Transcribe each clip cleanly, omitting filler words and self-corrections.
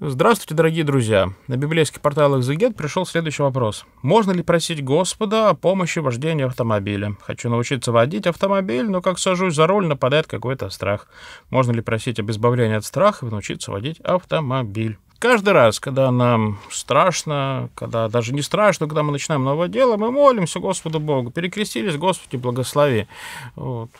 Здравствуйте, дорогие друзья! На библейский портал «Экзегет» пришел следующий вопрос. Можно ли просить Господа о помощи в вождении автомобиля? Хочу научиться водить автомобиль, но как сажусь за руль, нападает какой-то страх. Можно ли просить об избавлении от страха и научиться водить автомобиль? Каждый раз, когда нам страшно, когда даже не страшно, когда мы начинаем новое дело, мы молимся Господу Богу. Перекрестились, Господи, благослови. Вот.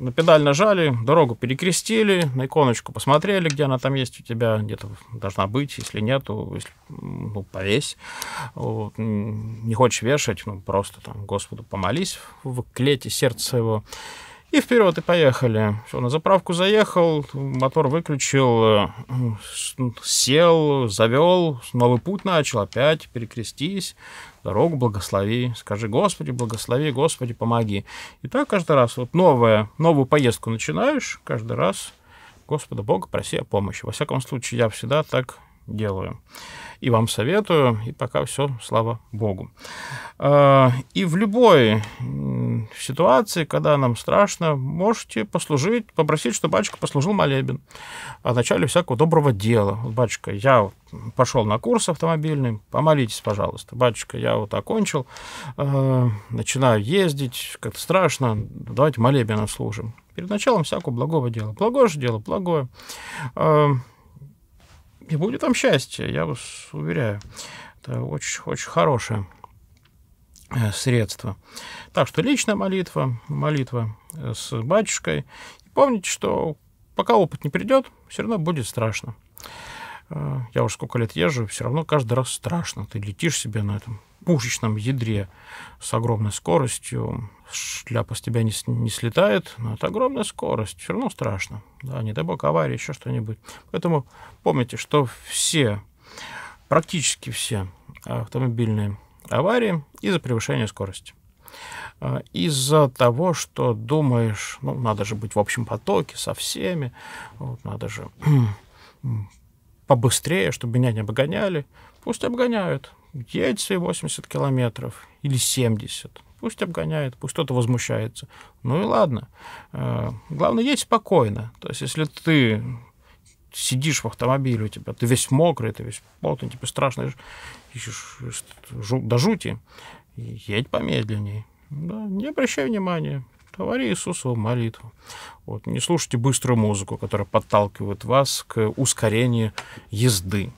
На педаль нажали, дорогу перекрестили, на иконочку посмотрели, где она там есть у тебя, где-то должна быть, если нет, то если, ну, повесь. Вот. Не хочешь вешать, ну, просто там Господу помолись в клете сердца его. И вперед, и поехали. Все, на заправку заехал, мотор выключил, сел, завел, новый путь начал, опять перекрестись, дорогу благослови, скажи: Господи, благослови, Господи, помоги. И так каждый раз, вот новую поездку начинаешь, каждый раз Господа Бога проси о помощи. Во всяком случае, я всегда так делаю. И вам советую, и пока все, слава Богу. И в любой ситуации, когда нам страшно, можете послужить, попросить, чтобы батюшка послужил молебен о начале всякого доброго дела. Вот, батюшка, я пошел на курс автомобильный, помолитесь, пожалуйста. Батюшка, я вот окончил, начинаю ездить, как-то страшно, давайте молебен отслужим. Перед началом всякого благого дела. Благое же дело, благое. И будет там счастье, я вас уверяю. Это очень-очень хорошее средство. Так что личная молитва, молитва с батюшкой. И помните, что пока опыт не придет, все равно будет страшно. Я уже сколько лет езжу, все равно каждый раз страшно. Ты летишь себе на этом пушечном ядре с огромной скоростью, шляпа с тебя не слетает, но это огромная скорость, все равно страшно. Да, не дай бог аварии, еще что-нибудь. Поэтому помните, что все, практически все автомобильные аварии из-за превышения скорости. Из-за того, что думаешь, ну, надо же быть в общем потоке со всеми, вот, надо же побыстрее, чтобы меня не обгоняли. Пусть обгоняют. Едь свои 80 километров или 70. Пусть обгоняет, пусть кто-то возмущается. Ну и ладно. Главное, едь спокойно. То есть, если ты сидишь в автомобиле, у тебя ты весь мокрый, ты весь потный, тебе страшно, до жути, едь помедленнее. Да, не обращай внимания. Говори Иисусову молитву. Вот. Не слушайте быструю музыку, которая подталкивает вас к ускорению езды.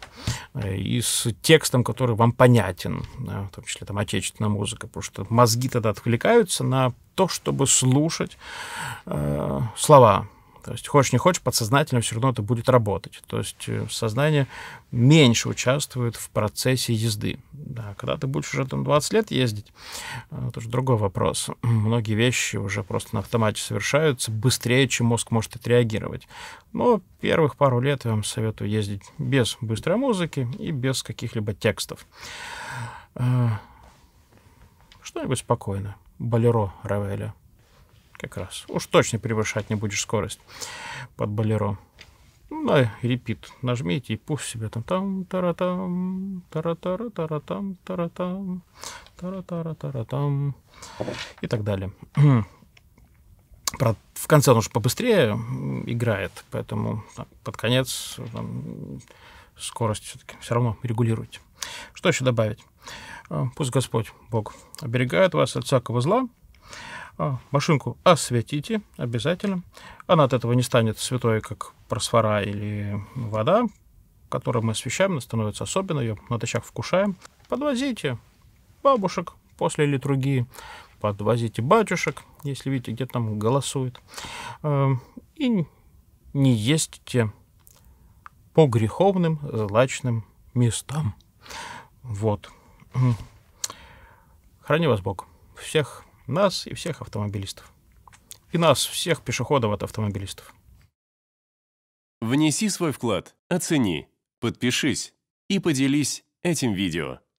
И с текстом, который вам понятен, да, в том числе там отечественная музыка, потому что мозги тогда отвлекаются на то, чтобы слушать слова. То есть хочешь не хочешь, подсознательно все равно это будет работать. То есть сознание меньше участвует в процессе езды. Да, когда ты будешь уже там 20 лет ездить, это уже другой вопрос. Многие вещи уже просто на автомате совершаются быстрее, чем мозг может отреагировать. Но первых пару лет я вам советую ездить без быстрой музыки и без каких-либо текстов. Что-нибудь спокойно. Болеро Равеля. Как раз. Уж точно превышать не будешь скорость под Болеро. На репит нажмите и пусть себе там таратам, таратаратаратам, таратам, таратаратаратам и так далее. В конце он уже побыстрее играет, поэтому под конец скорость все-таки все равно регулируйте. Что еще добавить? Пусть Господь Бог оберегает вас от всякого зла. Машинку осветите обязательно. Она от этого не станет святой, как просфора или вода, которую мы освещаем, она становится особенной, ее натощак вкушаем. Подвозите бабушек после литургии, подвозите батюшек, если видите, где там голосует. И не ездите по греховным, злачным местам. Вот. Храни вас Бог. Всех нас и всех автомобилистов. И нас, всех пешеходов от автомобилистов. Внеси свой вклад, оцени, подпишись и поделись этим видео.